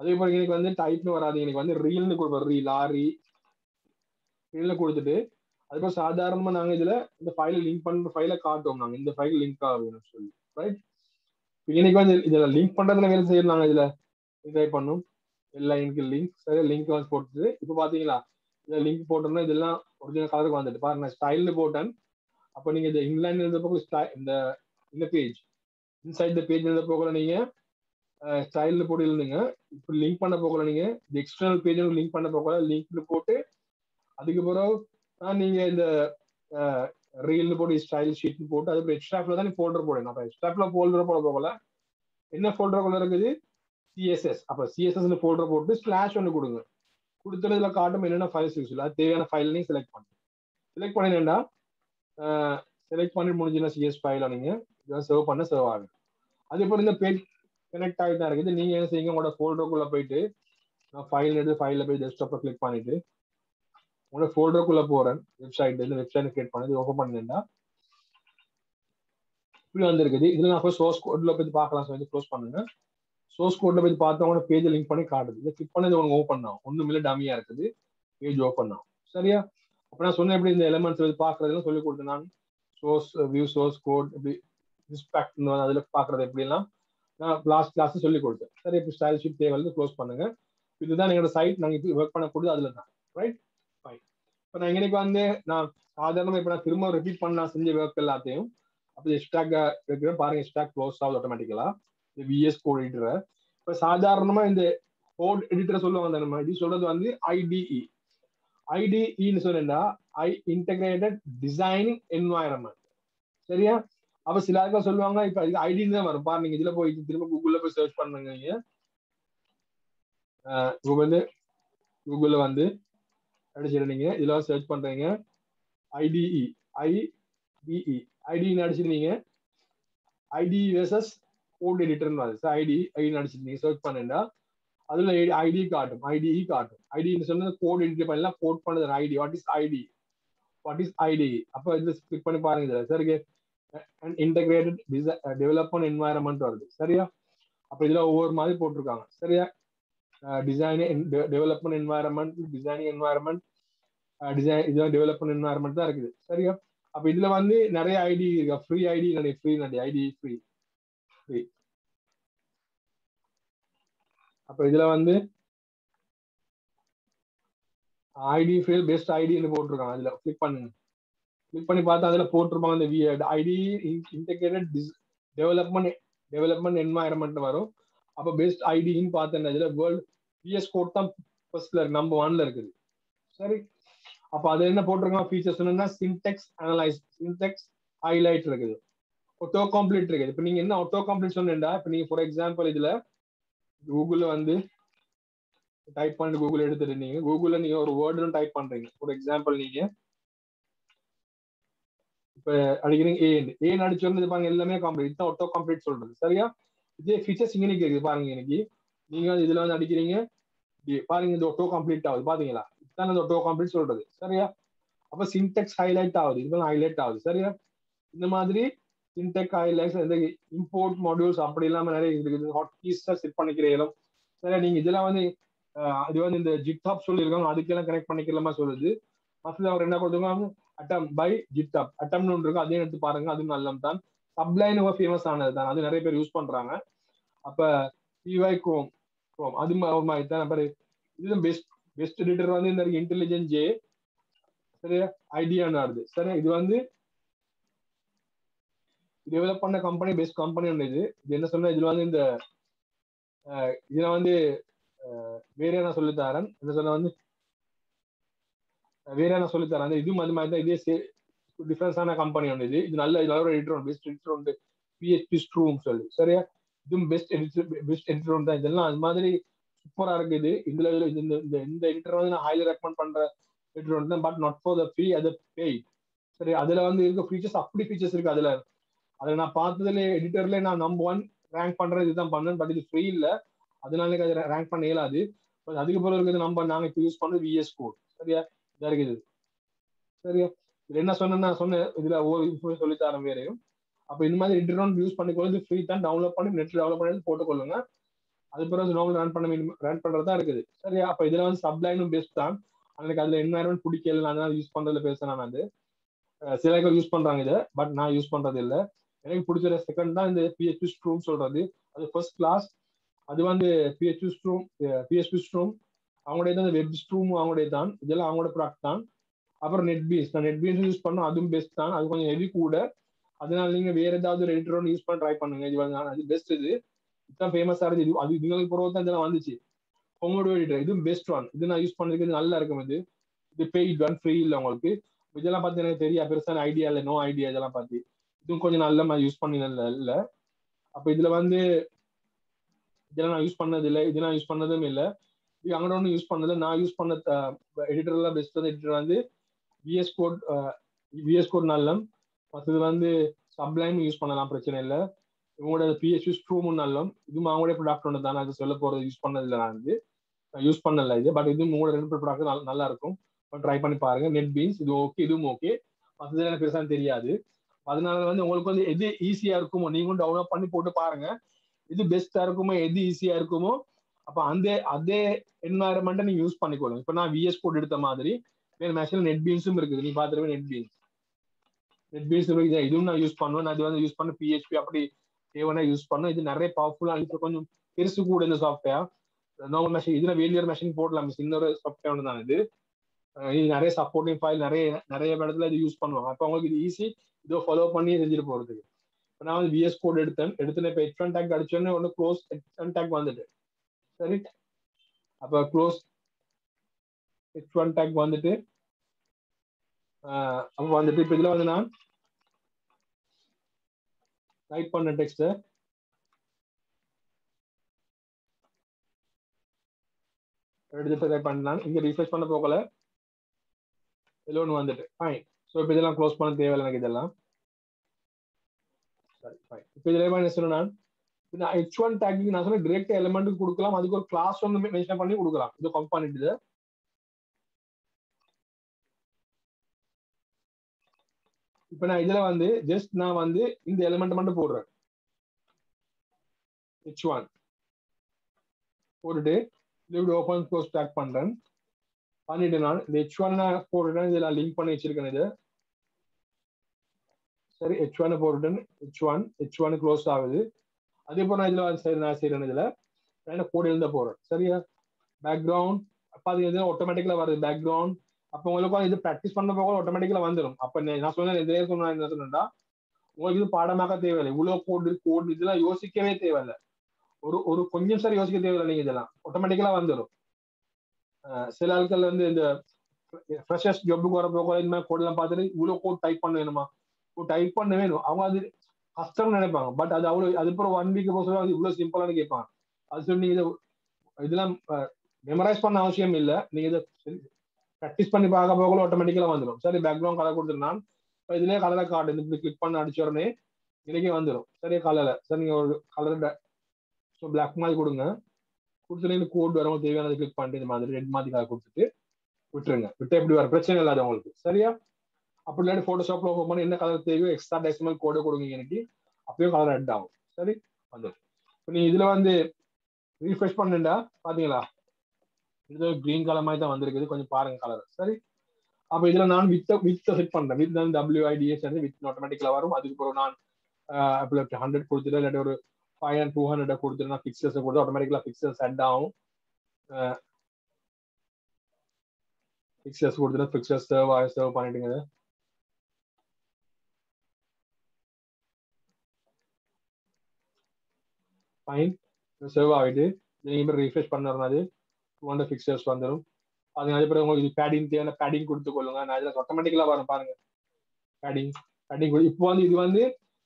அதே போல எனக்கு வந்து டைப்னு வராது. எனக்கு வந்து ரீல்னு கொடுப்போம். ரீல் ஆரி ரீல்னு கொடுத்துட்டு அதுக்கப்புறம் சாதாரணமா நாங்க இதுல இந்த ஃபைல லிங்க் பண்ற ஃபைல காட்டுவோம். நாங்க இந்த ஃபைல் லிங்க் ஆகணும் சொல்லி ரைட். இப்போ எனக்கு வந்து இதுல லிங்க் பண்றதுல வேலை செய்யலாம். இதுல ட்ரை பண்ணும் எனக்கு லிங்க் சரியா லிங்க் வந்து போட்டுது. இப்போ பாத்தீங்களா இந்த லிங்க் போட்டோம்னா இதெல்லாம் ஒரிஜினல் கலருக்கு வந்துட்டு பாருங்க. ஸ்டைல்ல போட்டேன். அப்போ நீங்க இந்த இன்லைன் இந்த பக்கம் இந்த இந்த பேஜ் இன்சைட் தி பேஜ் இந்த பக்கம் நீங்க ஸ்டைல்ல போட்டு இருந்தீங்க. இப்போ லிங்க் பண்ண போகல நீங்க தி எக்ஸ்டர்னல் பேஜ்ல லிங்க் பண்ண போகல லிங்க்ல போட்டு அதுக்கு பிறகு நான் நீங்க இந்த ரீல்ல போட்டு ஸ்டைல் ஷீட் போட்டு அதுக்கு எக்ஸ்ட்ராப்ல தான் நீ ஃபோல்டர் போடணும். அப்போ எக்ஸ்ட்ராப்ல ஃபோல்டர் போட போகல என்ன ஃபோல்டர் கொண்டு இருக்குது சிஎஸ்எஸ். அப்போ சிஎஸ்எஸ்ல ஃபோல்டர் போட்டு ஸ்லாஷ் ஒன்று கொடுங்க. கொடுத்தது இதில் காட்டும் என்னென்ன ஃபைல்ஸ் யூஸ் இல்லை அது தேவையான ஃபைல் நீங்கள் செலக்ட் பண்ணு. செலக்ட் பண்ணினேன்டா செலக்ட் பண்ணி முடிஞ்சுன்னா சிஎஸ் ஃபைல நீங்கள் இதெல்லாம் சேவ் பண்ண சேவ் ஆகும். அதே போல் இந்த பேஜ் கனெக்ட் ஆகிட்டு தான் இருக்குது. நீங்கள் என்ன செய்யுங்க உங்களோட ஃபோல்டருக்குள்ளே போயிட்டு நான் ஃபைல் எடுத்து ஃபைலில் போய் டெஸ்க்டாப்பில் கிளிக் பண்ணிட்டு உங்களோட ஃபோல்டருக்குள்ளே போகிறேன். வெப்சைட் இந்த வெப்சைட் கிரியேட் பண்ணி ஓப்பன் பண்ணினேன்டா இப்படி வந்துருக்குது. இதில் நான் போய் சோர்ஸ் கோட்ல போய் பார்க்கலாம் சொல்லி க்ளோஸ் பண்ணுங்க. சோர்ஸ் கோட்ல போய் பார்த்தா உனக்கு பேஜ் லிங்க் பண்ணி காட்டுது. இதை கிளிக் பண்ணி உங்களுக்கு ஓப்பன் ஆகும். ஒன்றுமில்ல டம்மியா இருக்குது பேஜ் ஓப்பன் ஆகும். சரியா அப்போ நான் சொன்னேன் எப்படி இந்த எலமெண்ட்ஸ் வச்சு பார்க்கறதுலாம் சொல்லி கொடுத்தேன். நான் சோர்ஸ் வியூ சோர்ஸ் கோட் இப்படி இன்ஸ்பெக்ட் அதில் பார்க்கறது எப்படிலாம் நான் லாஸ்ட் கிளாஸ் சொல்லி கொடுத்தேன். சரி இப்போ ஸ்டைல் ஷீட் தேவை வந்து க்ளோஸ் பண்ணுங்க. இதுதான் எங்களோட சைட் நாங்கள் இப்போ ஒர்க் பண்ணக்கூடியது அதில் தான். Right fine. இப்போ நான் எங்களுக்கு வந்து நான் சாதாரணமாக இப்போ நான் திரும்ப ரிப்பீட் பண்ண நான் செஞ்ச ஒர்க் எல்லாத்தையும் அப்போ எக்ஸ்ட்ராக் இருக்கிற பாருங்க எக்ஸ்ட்ராக் க்ளோஸ் ஆகுது ஆட்டோமேட்டிக்கலா இந்த விஎஸ் கோட் எடிட்டரை. இப்போ சாதாரணமா இந்த கோட் எடிட்டர் சொல்லுவாங்க நம்ம இது சொல்றது வந்து ஐடிஇ ஐடிஇன்னு சொன்னா ஐ இன்டெகிரேட்டட் டிசைனிங் என்வாயரன்மெண்ட். சரியா அப்போ சில ஆட்கள் சொல்லுவாங்க இப்போ இது ஐடின்னு தான் வரும் பாருங்க. இதுல போய் திரும்ப கூகுளில் போய் சர்ச் பண்ணுங்க. இப்போ வந்து கூகுளில் வந்து அடிச்சிடுறீங்க இதெல்லாம் சர்ச் பண்றீங்க ஐடிஇ ஐடிஇ ஐடி அடிச்சிருந்தீங்க ஐடி வெர்சஸ் கோட் எடிட்டர்னு வருது. ஐடி ஐடி அடிச்சிருந்தீங்க சர்ச் பண்ணா அதுல ஐடி காட்டும் ஐடிஇ காட்டும். ஐடின்னு சொன்னா கோட் எடிட் பண்ணலாம் கோட் பண்ணது ID. What is ID what is ID. அப்போ இதுல கிளிக் பண்ணி பாருங்க. இதுல சரிங்க இன்டெகிரேட்டட் டெவலப்மெண்ட் என்வாயரன்மெண்ட் வருது. சரியா அப்போ இதுல ஒவ்வொரு மாதிரி போட்டிருக்காங்க. சரியா design development environment designing environment design இதெல்லாம் டெவலப்மெண்ட் என்வாயரன்மெண்ட் தான் இருக்குது. சரியா அப்போ இதுல வந்து நிறைய ஐடி இருக்கா. ஃப்ரீ ஐடி நிறைய ஃப்ரீ நிறைய ஐடி ஃப்ரீ ஃப்ரீ. அப்போ இதுல வந்து ஐடி ஃப்ரீ பெஸ்ட் ஐடின்னு போட்டிருக்காங்க. அதுல கிளிக் பண்ணுங்க. கிளிக் பண்ணி பார்த்தா அதுல போட்டிருப்பாங்க அந்த V ID integrated development development environment வரும். அப்போ பெஸ்ட் ஐடின்னு பார்த்தேன் இதுல வேர்ல்ட் விஎஸ் கோட் தான் ஃபர்ஸ்ட்ல நம்பர் ஒன்ல இருக்குது. சரி அப்போ அது என்ன போட்டிருக்காங்க ஃபீச்சர்ஸ் என்னன்னா சின்டெக்ஸ் அனலைஸ் சின்டெக்ஸ் ஹைலைட் இருக்குது ஆட்டோ காம்ப்ளீட் இருக்குது. இப்போ நீங்க என்ன ஆட்டோ காம்ப்ளீட் சொன்னா இப்போ நீங்க ஃபார் எக்ஸாம்பிள் இதுல கூகுள்ல வந்து டைப் பண்ணிட்டு கூகுள் எடுத்துட்டு நீங்க கூகுள்ல நீங்க ஒரு வேர்டு டைப் பண்றீங்க. ஃபார் எக்ஸாம்பிள் நீங்க இப்போ அடிக்கிறீங்க ஏ ஏ அடிச்சோன்னு பாருங்க எல்லாமே காம்ப்ளீட் தான் ஆட்டோ காம்ப்ளீட் சொல்றது. சரியா இதே ஃபீச்சர்ஸ் இங்கே இருக்குது பாருங்க. இன்னைக்கு நீங்க இதுல வந்து அடிக்கிறீங்க பாருங்க இந்த ஆட்டோ காம்ப்ளீட் ஆகுது பாத்தீங்களா தான் அந்த ஆட்டோ காம்ப்ளீட் சொல்றது. சரியா அப்ப சின்டெக்ஸ் ஹைலைட் ஆகுது இது ஹைலைட் ஆகுது. சரியா இந்த மாதிரி சின்டெக்ஸ் ஹைலைட்ஸ் இந்த இம்போர்ட் மாடியூல்ஸ் அப்படி இல்லாம நிறைய இருக்குது. ஹாட் கீஸா செட் பண்ணிக்கிறீங்களும். சரியா நீங்க இதெல்லாம் வந்து அது வந்து இந்த ஜிட்ஹப் சொல்லியிருக்காங்க அதுக்கெல்லாம் கனெக்ட் பண்ணிக்கலாமா சொல்லுது. மசில் அவர் என்ன கொடுத்துருக்காங்க அட்டம் பை ஜிட்ஹப் அட்டம்னு ஒன்று இருக்கும் அதையும் எடுத்து பாருங்க. அதுவும் நல்லா தான் சப்லைன் ஃபேமஸ் ஆனது தான் அது நிறைய பேர் யூஸ் பண்றாங்க. அப்போ பிவை குரோம் குரோம் அது மாதிரி தான் நம்ம இதுதான் பெஸ்ட் பெஸ்ட் எடிட்டர் வந்து இந்த இன்டெலிஜென்ட் ஜே. சரியா ஐடியான்னு வருது. சரியா இது வந்து டெவலப் பண்ண கம்பெனி பெஸ்ட் கம்பெனி இது இது என்ன சொன்னா இதுல வந்து இந்த இதுல வந்து வேற நான் சொல்லித்தரேன் என்ன சொன்னா வந்து வேற நான் சொல்லித்தரேன் இதுவும் அது மாதிரி தான் இதே டிஃபரன்ஸான கம்பெனி ஒன்று இது இது நல்ல இதோட எடிட்டர் பெஸ்ட் எடிட்டர் உண்டு பிஹெச்பி ஸ்ட்ரூம் சொல்லி. சரியா இதுவும் பெஸ்ட் எடிட்டர் பெஸ்ட் எடிட்டர் ஒன்று தான். இதெல்லாம் அது மாதிரி சூப்பரா இருக்குது. இதுல இந்த இந்த எடிட்டர் வந்து நான் ஹைலி ரெக்கமெண்ட் பண்ற எடிட்டர் தான். But not for the free அது பேய். சரி அதுல வந்து இருக்க ஃபீச்சர்ஸ் அப்படி ஃபீச்சர்ஸ் இருக்கு. அதுல அதை நான் பார்த்ததுல எடிட்டர்ல நான் நம்பர் ஒன் ரேங்க் பண்றது இதுதான் பண்ணேன். பட் இது ஃப்ரீ இல்லை அதனால எனக்கு அது ரேங்க் பண்ண இயலாது. பட் அதுக்கு பிறகு இருக்குது நம்ம நாங்க இப்போ யூஸ் பண்றது விஎஸ் கோட். சரியா இதா இருக்குது. சரியா இதுல என்ன சொன்னேன் நான் சொன்னேன் இதுல ஒவ்வொரு சொல்லித்தரம் வேறையும். அப்போ இந்த மாதிரி எடிட்டர் யூஸ் பண்ணிக்கொள்ளது ஃப்ரீ தான். டவுன்லோட் பண்ணி நெட்ல டவுன்லோட் பண்ணி போட்டுக்கொள்ளுங்க. அது பிறகு நாவல் ரன் பண்ண ரன் பண்றதா இருக்குது. சரியா அப்போ இதுல வந்து சப்லைனும் பெஸ்ட் தான். எனக்கு அதுல என்வாயர்மெண்ட் பிடிக்கல நான் யூஸ் பண்றதுல பேசுறேன். நான் வந்து சில பேர் யூஸ் பண்றாங்க இதை பட் நான் யூஸ் பண்றது இல்லை. எனக்கு பிடிச்ச செகண்ட் தான் இந்த பிஹெச்பி ஸ்ட்ரூம் சொல்றது. அது ஃபர்ஸ்ட் கிளாஸ் அது வந்து P H P ஸ்ட்ரூம் P H P ஸ்ட்ரூம் அவங்களுடைய அந்த வெப் ஸ்ட்ரூம் அவங்களுடைய தான் இதெல்லாம் அவங்களோட ப்ராடக்ட் தான். அப்புறம் நெட்பீன்ஸ் தான் நெட்பீன்ஸ் யூஸ் பண்ணோம் அதுவும் பெஸ்ட் தான். அது கொஞ்சம் ஹெவி கூட அதனால நீங்கள் வேறு ஏதாவது ஒரு எடிட்டரோட யூஸ் பண்ண ட்ரை பண்ணுங்க. இது அது பெஸ்ட். இது இதுதான் ஃபேமஸாக இருக்குது. இது அது இதுங்களுக்கு பிறகு தான் இதெல்லாம் வந்துச்சு. உங்களோட எடிட்டர் இதுவும் பெஸ்ட் ஒன். இது நான் யூஸ் பண்ணுறதுக்கு இது நல்லா இருக்கும். இது இது பெய்ட் ஒன் ஃப்ரீ இல்லை உங்களுக்கு. இதெல்லாம் பார்த்து எனக்கு தெரியா பெருசான ஐடியா இல்லை, நோ ஐடியா. இதெல்லாம் பார்த்து இதுவும் கொஞ்சம் நல்ல மாதிரி யூஸ் பண்ணி நல்ல இல்லை. அப்போ இதில் வந்து இதெல்லாம் நான் யூஸ் பண்ணது இல்லை, இதெல்லாம் யூஸ் பண்ணதும் இல்லை. இது அங்கே ஒன்றும் யூஸ் பண்ணதில்லை. நான் யூஸ் பண்ண எடிட்டர்லாம் பெஸ்ட் வந்து எடிட்டர் வந்து விஎஸ் கோட் விஎஸ் கோட் நல்ல மற்றது வந்து சப்ளைம் யூஸ் பண்ணலாம், பிரச்சனை இல்லை. இவங்களோட பிஹெச்பி ஸ்ட்ரூமும் நல்ல இதுவும் அவங்களோட ப்ராடக்ட் ஒன்று தான். அது சொல்ல போகிறது யூஸ் பண்ணதில்லை. நான் வந்து நான் யூஸ் பண்ணலை இது. பட் இதுவும் உங்களோட ரெண்டு ப்ராடக்ட் நல்லா இருக்கும், ட்ரை பண்ணி பாருங்க. நெட் பீன்ஸ் இது ஓகே, இதுவும் ஓகே. மற்றது எனக்கு பெருசாக தெரியாது. அதனால வந்து உங்களுக்கு வந்து எது ஈஸியாக இருக்குமோ நீங்களும் டவுன்லோட் பண்ணி போட்டு பாருங்க. எது பெஸ்ட்டாக இருக்குமோ எது ஈஸியாக இருக்குமோ அப்போ அந்த அதே என்வாயர்மெண்ட்டை நீங்கள் யூஸ் பண்ணிக்கொள்ளுங்க. இப்போ நான் விஎஸ் கோட் எடுத்த மாதிரி வேறு மேக்ஸில் நெட் பீன்ஸும் இருக்குது. நீ பார்த்துருவேன் நெட் பீன்ஸ் நெட் பீன்ஸ் இருக்குது. இதுவும் நான் யூஸ் பண்ணுவேன். நான் இது வந்து யூஸ் பண்ண பிஹெச்பி அப்படி தேவைன்னா யூஸ் பண்ணேன். இது நிறைய பவர்ஃபுல்லாக இப்போ கொஞ்சம் பெருசு கூட இந்த சாஃப்ட்வேர். நார்மல் மெஷின் இதில் வேலியர் மெஷின் போடலாம். மிஸ் இன்னொரு சாஃப்ட்வேர் ஒன்று தான் இது. இது நிறைய சப்போர்ட்டிங் ஃபைல் நிறைய நிறைய இடத்துல இது யூஸ் பண்ணுவாங்க. அப்போ அவங்களுக்கு இது ஈஸி. இதோ ஃபாலோ பண்ணி செஞ்சுட்டு போகிறதுக்கு இப்போ நான் வந்து விஎஸ் கோட் எடுத்தேன் எடுத்துனேன் இப்போ ஹெட்ஃபன் டேக் அடிச்சோடனே ஒன்று க்ளோஸ் ஹெட்ஃபன் டேக் வந்துட்டு சரி. அப்போ க்ளோஸ் ஹெட்ஃபன் டேக் வந்துட்டு அப்போ வந்துட்டு இப்போ இதில் வந்து நான் டைப் பண்ண டெக்ஸ்ட்டை எடுத்து டைப் பண்ணான். இங்கே ரீஃப்ரெஷ் பண்ண போகல இதில் ஒன்று வந்துட்டு ஃபைன். ஸோ இப்போ இதெல்லாம் க்ளோஸ் பண்ண தேவையில்லை எனக்கு. இதெல்லாம் சரி ஃபைன். இப்போ இதில் என்ன சொன்னேன் நான் நான் ஹெச் ஒன் டேக்கு நான் சொன்னேன் டிரெக்ட் எலிமெண்ட்டுக்கு கொடுக்கலாம். அதுக்கு ஒரு கிளாஸ் ஒன்று மென்ஷன் பண்ணி கொடுக்கலாம். இது கம்ப் பண்ணிட்டு இப்போ நான் இதில் வந்து ஜஸ்ட் நான் வந்து இந்த எலிமெண்ட் மட்டும் போடுறேன். ஹெச் ஒன் போட்டுட்டு இப்படி ஓப்பன் க்ளோஸ் டேக் பண்ணுறேன். பண்ணிட்டு நான் இந்த ஹெச் ஒன் போட்டுட்டேன். இதில் லிங்க் பண்ணி வச்சிருக்கேன் இது சரி. ஹெச் ஒன் போட்டுட்டேன். H one H one close ஆகுது. அதே போல் நான் இதில் சரி நான் செய்கிறேன். இதில் நான் கோடு எழுத போகிறேன் சரியா. பேக்ரவுண்ட் அப்போ அது எதுனா ஆட்டோமேட்டிக்கலாக வருது பேக்ரவுண்ட். அப்போ உங்களுக்கு இது ப்ராக்டிஸ் பண்ண போக ஆட்டோமேட்டிக்கலாக வந்துடும். அப்போ நான் சொன்னேன் எதிரே சொன்னேன் என்ன சொன்னேன்டா உங்களுக்கு இது பாடமாக தேவையில்லை. இவ்வளோ கோடு கோடு இதெல்லாம் யோசிக்கவே தேவையில்லை. ஒரு ஒரு கொஞ்சம் சரி யோசிக்க தேவையில்லை. நீங்கள் இதெல்லாம் ஆட்டோமேட்டிக்கலாக வந்துடும். சில ஆட்கள் வந்து இந்த ஃப்ரெஷர்ஸ் ஜாப்புக்கு வர போக இந்த மாதிரி கோடெல்லாம் பார்த்துட்டு இவ்வளோ கோட் டைப் பண்ண வேணுமா டைப் பண்ண வேணும். அவங்க அது கஷ்டம்னு நினைப்பாங்க. பட் அது அவ்வளோ அதுக்கப்புறம் ஒன் வீக் போக சொல்லுவாங்க. இவ்வளோ சிம்பிளானு கேட்பாங்க. அது சொல்லி நீங்கள் இதை இதெல்லாம் மெமரைஸ் பண்ண அவசியம் இல்லை. நீங்கள் இதை ப்ராக்டிஸ் பண்ணி பார்க்க போகலாம் ஆட்டோமேட்டிக்கலாக வந்துடும். சரி பேக்ரவுண்ட் கலர் கொடுத்துருந்தான் இப்போ இதிலே கலரை காட்டு இந்த இப்படி கிளிக் பண்ண அடிச்ச உடனே இன்றைக்கே வந்துடும் சரி கலரை. சரி நீங்கள் ஒரு கலர் ஸோ பிளாக் மாதிரி கொடுங்க. கொடுத்துட்டு கோட் வரும் தேவையானது கிளிக் பண்ணிட்டு இந்த மாதிரி ரெட் மாதிரி கலர் கொடுத்துட்டு விட்டுருங்க. விட்டு எப்படி வர பிரச்சனை இல்லாத உங்களுக்கு சரியா. அப்படி இல்லாட்டி ஃபோட்டோஷாப்ல ஓப்பன் பண்ணி என்ன கலர் தேவையோ எக்ஸ்ட்ரா டெசிமல் கோடை கொடுங்க. எனக்கு அப்பயும் கலர் ரெட் ஆகும் சரி வந்துடும். இப்போ நீங்கள் இதில் வந்து ரீஃப்ரெஷ் பண்ணுண்டா பார்த்தீங்களா இது கிரீன் கலர் மாதிரி தான் வந்திருக்குது. கொஞ்சம் பாருங்க கலர் சரி. அப்போ இதில் நான் வித் வித் செட் பண்ணுறேன். வித் வந்து டபிள்யூஐடிஎஸ் வந்து வித் ஆட்டோமேட்டிக்கலாக வரும். அதுக்கப்புறம் நான் அப்படி ஹண்ட்ரட் கொடுத்துட்டேன் இல்லாட்டி ஒரு ஃபைவ் அண்ட் டூ ஹண்ட்ரடை கொடுத்துட்டு நான் பிக்சல்ஸை கொடுத்து ஆட்டோமேட்டிக்கலாக பிக்சல்ஸ் ரெட் ஆகும். பிக்சல்ஸ் கொடுத்துட்டு பிக்சல்ஸ் சர்வ் ஆக சர்வ் பண்ணிட்டுங்க. ஃபைன் சர்வ் ஆகிட்டு நீங்கள் இப்போ ரீஃப்ரெஷ் பண்ணுறது டூ ஹண்ட்ரட் பிக்சல்ஸ் வந்துடும். அது அதே பிறகு உங்களுக்கு இது பேடிங் தேவையான பேடிங் கொடுத்து கொள்ளுங்க. நான் இதில் ஆட்டோமேட்டிக்கலாக வரும் பாருங்க பேடிங் பேடிங் கொடு. இப்போ வந்து இது வந்து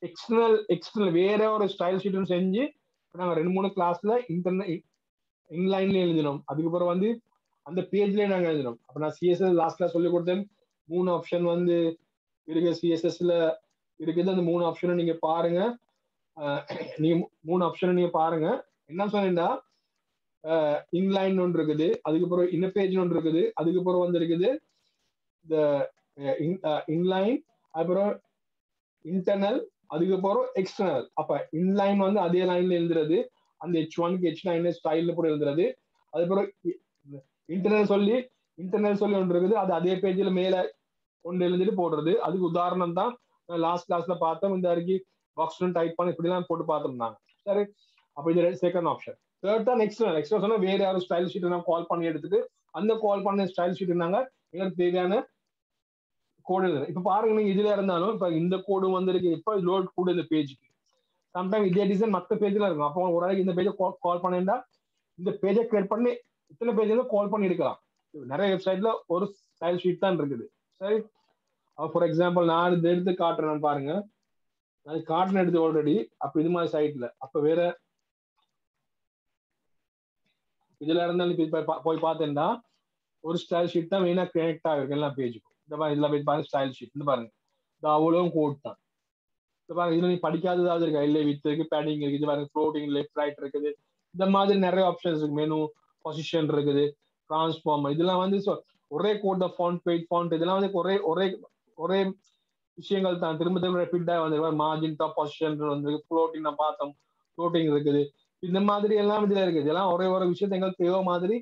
எக்ஸ்டர்னல் எக்ஸ்டர்னல் வேற ஒரு ஸ்டைல் ஷீட்டும் செஞ்சு நாங்கள் ரெண்டு மூணு கிளாஸில் இன்டர்னல் இன்லைன்லேயே எழுதினோம். அதுக்கப்புறம் வந்து அந்த பேஜ்லேயே நாங்கள் எழுதினோம். அப்போ நான் சிஎஸ்எஸ் லாஸ்ட்ல சொல்லிக் கொடுத்தேன். மூணு ஆப்ஷன் வந்து இருக்குது சிஎஸ்எஸ்ல இருக்குது. அந்த மூணு ஆப்ஷனை நீங்கள் பாருங்க. நீங்க மூணு ஆப்ஷன் நீங்க பாருங்க. என்ன சொன்னீங்கன்னா இன்லைன் ஒன்று இருக்குது. அதுக்கப்புறம் இன்னபேஜ் ஒன்று இருக்குது. அதுக்கப்புறம் வந்து இருக்குது இந்த இன்லைன் அப்புறம் இன்டர்னல் அதுக்கப்புறம் எக்ஸ்டர்னல். அப்ப இன்லைன் வந்து அதே லைன்ல எழுதுறது அந்த ஹெச் ஒன்க்கு ஹெச் நைன்ல ஸ்டைல்ல கூட எழுதுறது. அதுக்கப்புறம் இன்டர்னல் சொல்லி இன்டர்னல் சொல்லி ஒன்று இருக்குது. அது அதே பேஜ்ல மேல ஒன்று எழுதிட்டு போடுறது. அதுக்கு உதாரணம் தான் லாஸ்ட் கிளாஸ்ல பார்த்தோம். இந்த அருகே பாக்ஸ் டைப் பண்ணி இப்படிலாம் போட்டு பார்த்துருந்தாங்க சரி. அப்போ இது ரெண்டு செகண்ட் ஆப்ஷன். third தான் எக்ஸ்டர்னல். எக்ஸ்டர்னல் சொன்னா வேற யாரும் ஸ்டைல் ஷீட் நம்ம கால் பண்ணி எடுத்துட்டு அந்த கால் பண்ண ஸ்டைல் ஷீட் நாங்க உங்களுக்கு தேவையான கோட் எழுதுறோம். இப்போ பாருங்க நீங்க இதுல இருந்தாலும் இப்போ இந்த கோட் வந்திருக்கு. இப்போ லோட் கூட இந்த பேஜ்க்கு சம்டைம் இதே டிசைன் மற்ற பேஜ்ல இருக்கும். அப்போ ஒரு நாளைக்கு இந்த பேஜை கால் பண்ணேன்னா இந்த பேஜை கிரியேட் பண்ணி இத்தனை பேஜ்ல கால் பண்ணி எடுக்கலாம். நிறைய வெப்சைட்ல ஒரு ஸ்டைல் ஷீட் தான் இருக்குது. சரி, ஃபார் எக்ஸாம்பிள் நான் இதை எடுத்து காட்டுறேன்னு பாருங்க. அது காட்டுன்னு எடுத்து ஆல்ரெடி. அப்போ இது மாதிரி சைட்ல அப்போ வேற இதுல இருந்தாலும் போய் பார்த்தேன்னா ஒரு ஸ்டைல் ஷீட் தான் மெயினாக கனெக்ட் ஆகிருக்கு எல்லா பேஜுக்கும். இந்த மாதிரி இதில் போய் பாருங்க ஸ்டைல் ஷீட் இந்த பாருங்க இது அவ்வளோ கோட் தான். இந்த பாருங்க இதுல நீ படிக்காததாவது இருக்கு. இல்லை வித் இருக்கு, பேடிங் இருக்கு, இது பாருங்க ஃப்ளோட்டிங் லெஃப்ட் ரைட் இருக்குது. இந்த மாதிரி நிறைய ஆப்ஷன்ஸ் இருக்கு. மெனு பொசிஷன் இருக்குது, டிரான்ஸ்ஃபார்ம், இதெல்லாம் வந்து ஒரே கோட் தான். ஃபாண்ட் பெயிட் ஃபாண்ட் இதெல்லாம் வந்து ஒரே ஒரே ஒரே விஷயங்கள் தான். திரும்ப திரும்ப ரெப்பிட்டாக வந்துருக்கு. மார்ஜின் டாப் பொசிஷன் வந்துருக்கு, ஃப்ளோட்டிங் நான் பார்த்தோம், ஃப்ளோட்டிங் இருக்குது. இந்த மாதிரி எல்லாம் இதுல இருக்குது. இதெல்லாம் ஒரே ஒரு விஷயத்த எங்களுக்கு தேவை மாதிரி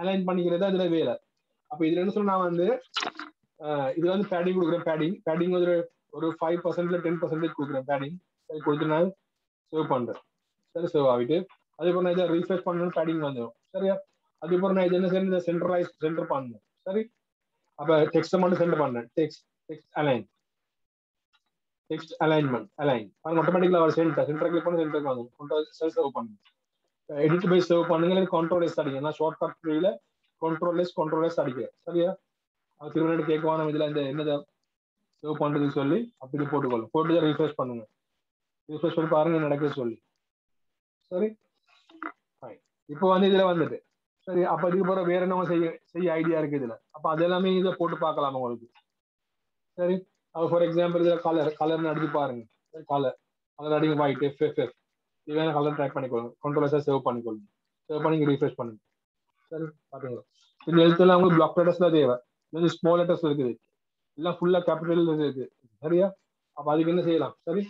அலைன் பண்ணிக்கிறது இதுல வேலை. அப்ப இதுல என்ன சொன்னா வந்து இதுல வந்து பேடிங் கொடுக்குறேன். பேடிங் பேடிங் வந்து ஒரு ஃபைவ் பர்சன்ட்ல டென் பர்சன்டேஜ் கொடுக்குறேன். பேடிங் கொடுத்து நான் சேவ் பண்றேன். சரி, சேவ் ஆகிட்டு அதுக்கப்புறம் நான் இதை ரீஃப்ரெஷ் பண்ணணும், பேடிங் வந்துடும். சரியா, அதுக்கப்புறம் நான் இது என்ன செய்யணும், இதை சென்டரைஸ் சென்டர் பண்ணணும். சரி, அப்ப டெக்ஸ்ட் மட்டும் சென்டர் பண்றேன். Text text align text alignment align பாருங்க. ஆட்டோமேட்டிக்கலா வர சென்டர் சென்டர் கிளிக் பண்ணி சென்டருக்கு வந்துடும். கண்ட்ரோல் சேவ் பண்ணுங்க, எடிட் பை சேவ் பண்ணுங்க, இல்லை கண்ட்ரோல் எஸ் அடிங்க. நான் ஷார்ட் கட் கீழே கண்ட்ரோல் எஸ் கண்ட்ரோல் எஸ் அடிக்கிறேன். சரியா, அது திரும்ப கேட்குவா நம்ம இதுல இந்த என்னதை சேவ் பண்றதுன்னு சொல்லி அப்படி போட்டுக்கொள்ளும். போட்டு தான் ரீஃப்ரெஷ் பண்ணுங்க. ரீஃப்ரெஷ் பண்ணி பாருங்க நடக்குது சொல்லி. சரி, இப்போ வந்து இதுல வந்துட்டு சரி. அப்ப இதுக்கு போற வேற என்ன செய்ய செய்ய ஐடியா இருக்கு இதுல. அப்ப அது எல்லாமே இதை போட்டு பார்க்கலாம் உங்களுக்கு. சரி, அப்போ ஃபார் எக்ஸாம்பிள் இதுல கலர் கலர்னு அடிச்சு பாருங்க. கலர் கலர் அடிங்க, ஒயிட் எஃப் எஃப் எஃப் இவன் கலர் ட்ராக் பண்ணிக்கொள்ளுங்க. கண்ட்ரோலஸா சேவ் பண்ணிக்கொள்ளுங்க. சேவ் பண்ணி ரீஃப்ரெஷ் பண்ணுங்க. சரி, பாத்தீங்களா இந்த எழுத்துல உங்களுக்கு பிளாக் லெட்டர்ஸ் தான் தேவை. இது ஸ்மால் லெட்டர்ஸ் இருக்குது, எல்லாம் ஃபுல்லா கேபிட்டல் இருக்கு. சரியா, அப்ப அதுக்கு என்ன செய்யலாம். சரி,